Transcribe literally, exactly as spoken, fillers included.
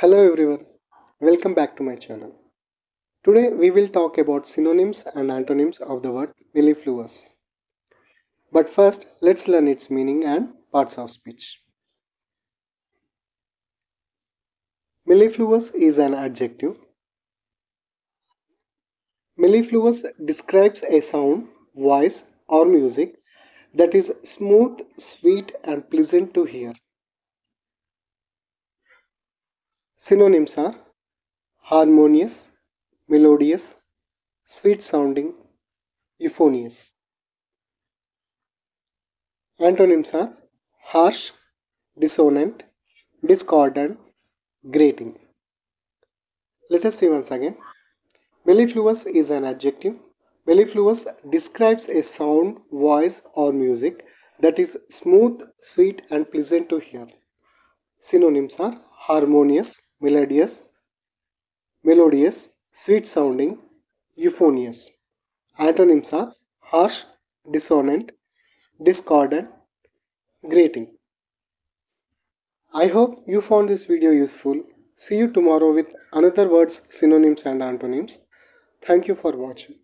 Hello everyone, welcome back to my channel. Today we will talk about synonyms and antonyms of the word mellifluous. But first, let's learn its meaning and parts of speech. Mellifluous is an adjective. Mellifluous describes a sound, voice or music that is smooth, sweet and pleasant to hear. Synonyms are harmonious, melodious, sweet sounding, euphonious. Antonyms are harsh, dissonant, discordant, grating. Let us see once again. Mellifluous is an adjective. Mellifluous describes a sound, voice or music that is smooth, sweet and pleasant to hear. Synonyms are harmonious, melodious, melodious, sweet sounding, euphonious. Antonyms are harsh, dissonant, discordant, grating. I hope you found this video useful. See you tomorrow with another words, synonyms and antonyms. Thank you for watching.